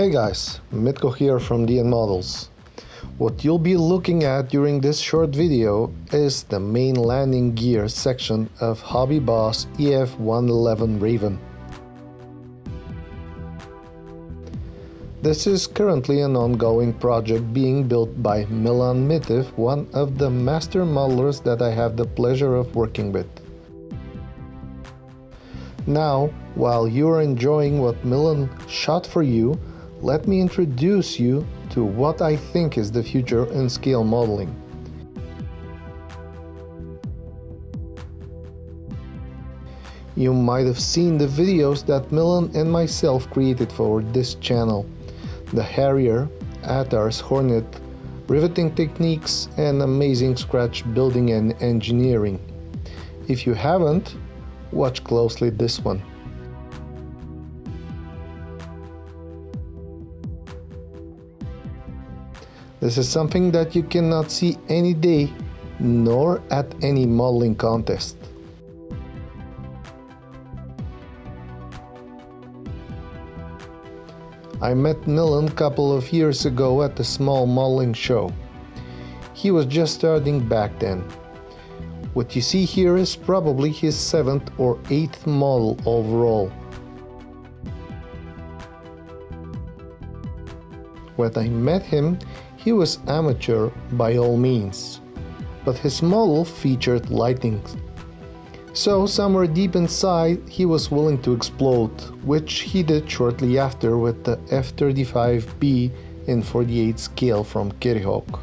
Hey guys, Mitko here from DN Models. What you'll be looking at during this short video is the main landing gear section of Hobby Boss EF-111 Raven. This is currently an ongoing project being built by Milan Mitev, one of the master modelers that I have the pleasure of working with. Now, while you're enjoying what Milan shot for you, let me introduce you to what I think is the future in scale modeling. You might have seen the videos that Milan and myself created for this channel. The Harrier, Atar's Hornet, riveting techniques and amazing scratch building and engineering. If you haven't, watch closely this one. This is something that you cannot see any day, nor at any modeling contest. I met Milan a couple of years ago at a small modeling show. He was just starting back then. What you see here is probably his 7th or 8th model overall. When I met him, he was amateur by all means, but his model featured lightning. So somewhere deep inside he was willing to explode, which he did shortly after with the F-35B in 48 scale from Kitty Hawk.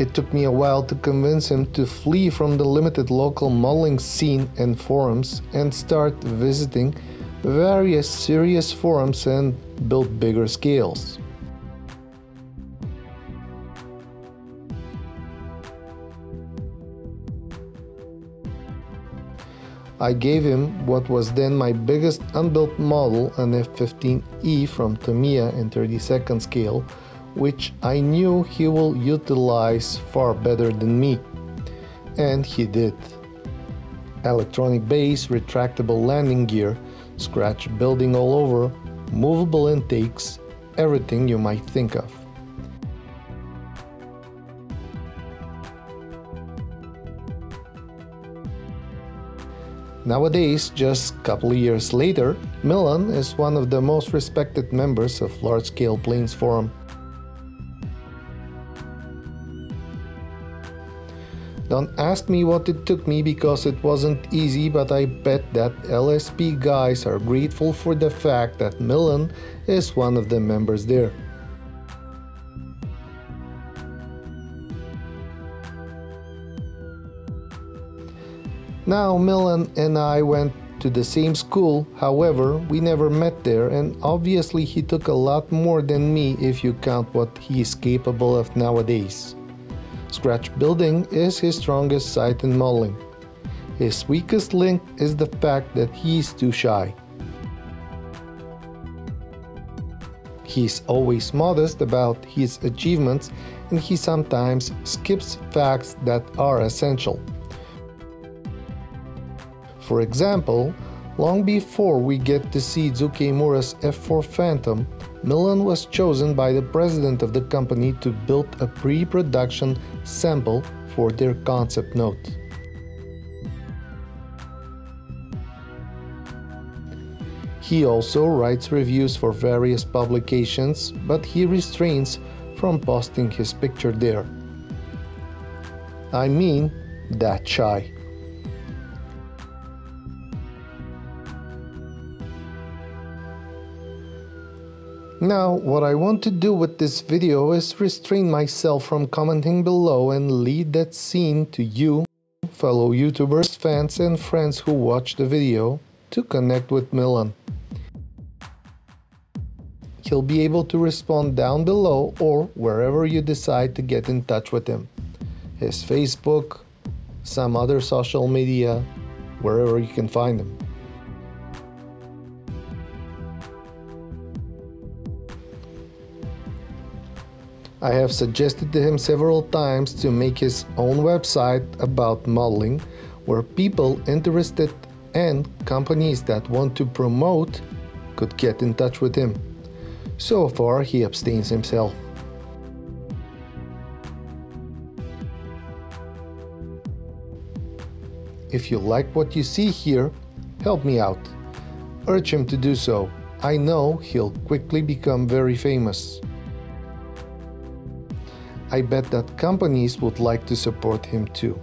It took me a while to convince him to flee from the limited local modeling scene and forums and start visiting various serious forums and build bigger scales. I gave him what was then my biggest unbuilt model, an F-15E from Tamiya in 32nd scale, which I knew he will utilize far better than me. And he did. Electronic base, retractable landing gear, scratch building all over, movable intakes, everything you might think of. Nowadays, just a couple of years later, Milan is one of the most respected members of Large Scale Planes Forum. Don't ask me what it took me, because it wasn't easy, but I bet that LSP guys are grateful for the fact that Milan is one of the members there. Now, Milan and I went to the same school, however, we never met there, and obviously he took a lot more than me if you count what he is capable of nowadays. Scratch building is his strongest side in modeling. His weakest link is the fact that he is too shy. He's always modest about his achievements and he sometimes skips facts that are essential. For example, long before we get to see Zoukei-Mura's F4 Phantom, Milan was chosen by the president of the company to build a pre-production sample for their concept note. He also writes reviews for various publications, but he restrains from posting his picture there. I mean, that shy. Now, what I want to do with this video is restrain myself from commenting below and leave that scene to you, fellow YouTubers, fans and friends who watch the video, to connect with Milan. He'll be able to respond down below or wherever you decide to get in touch with him. His Facebook, some other social media, wherever you can find him. I have suggested to him several times to make his own website about modeling, where people interested and companies that want to promote could get in touch with him. So far, he abstains himself. If you like what you see here, help me out. Urge him to do so. I know he'll quickly become very famous. I bet that companies would like to support him too.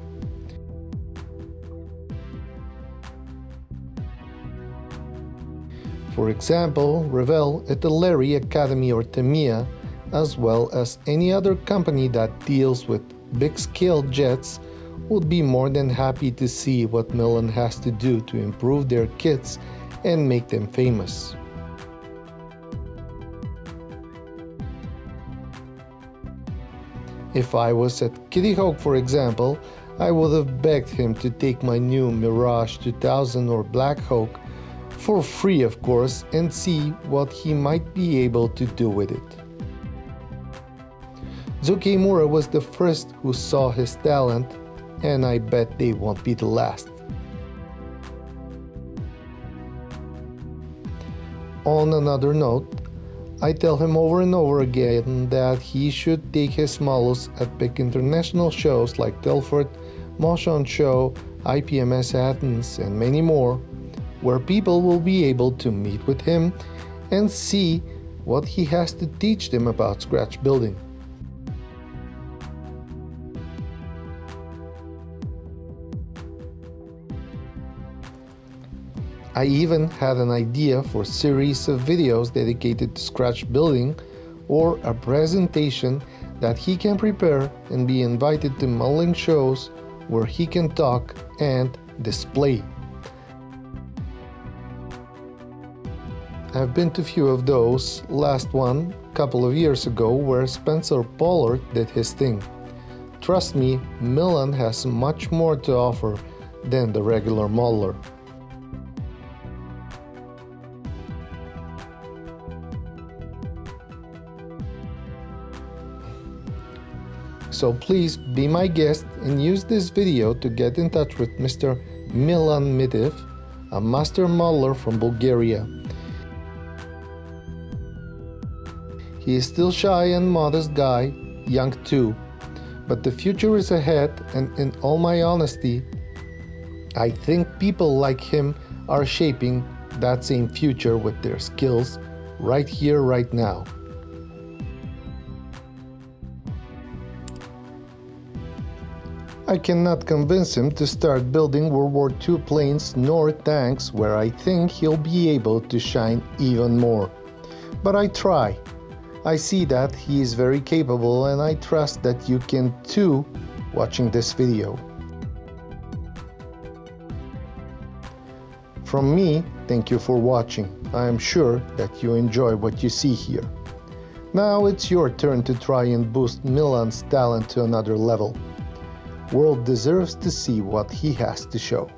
For example, Revell, Italeri, Academy or Tamiya, as well as any other company that deals with big-scale jets, would be more than happy to see what Milan has to do to improve their kits and make them famous. If I was at Kitty Hawk, for example, I would have begged him to take my new Mirage 2000 or Black Hawk, for free of course, and see what he might be able to do with it. Zoukei-Mura was the first who saw his talent, and I bet they won't be the last. On another note, I tell him over and over again that he should take his models at big international shows like Telford, Moson Show, IPMS Athens and many more, where people will be able to meet with him and see what he has to teach them about scratch building. I even had an idea for a series of videos dedicated to scratch building, or a presentation that he can prepare and be invited to modeling shows where he can talk and display. I've been to few of those, last one a couple of years ago where Spencer Pollard did his thing. Trust me, Milan has much more to offer than the regular modeler. So please be my guest and use this video to get in touch with Mr. Milan Mitev, a master modeler from Bulgaria. He is still shy and modest guy, young too, but the future is ahead, and in all my honesty, I think people like him are shaping that same future with their skills right here, right now. I cannot convince him to start building World War II planes nor tanks, where I think he'll be able to shine even more, but I try. I see that he is very capable, and I trust that you can too watching this video. From me, thank you for watching. I am sure that you enjoy what you see here. Now it's your turn to try and boost Milan's talent to another level. World deserves to see what he has to show.